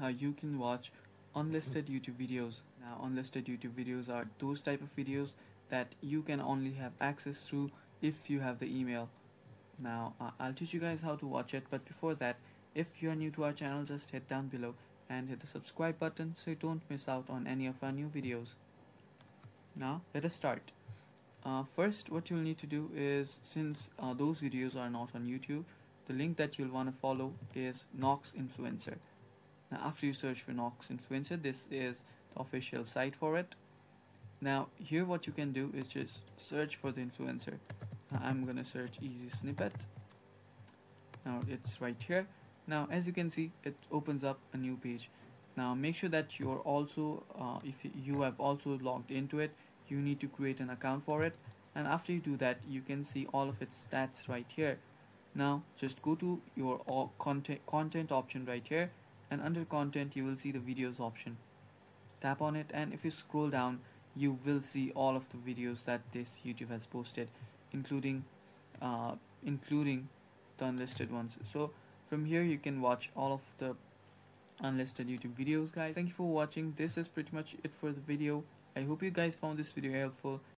how you can watch unlisted YouTube videos. Now, unlisted YouTube videos are those type of videos that you can only have access through if you have the email. Now I'll teach you guys how to watch it, but before that, if you are new to our channel, just hit down below and hit the subscribe button so you don't miss out on any of our new videos. Now let us start. First, what you'll need to do is, since those videos are not on YouTube, the link that you'll want to follow is Nox Influencer. Now after you search for Nox Influencer, this is the official site for it. Now here what you can do is just search for the influencer. Now, I'm gonna search Easy Snippet. Now it's right here. Now as you can see, it opens up a new page. Now make sure that you're also if you have also logged into it, you need to create an account for it, and after you do that, you can see all of its stats right here. Now just go to your content option right here, and under content you will see the videos option. Tap on it, and if you scroll down, you will see all of the videos that this YouTube has posted, including the unlisted ones. So from here you can watch all of the unlisted YouTube videos, guys. Thank you for watching. This is pretty much it for the video. I hope you guys found this video helpful.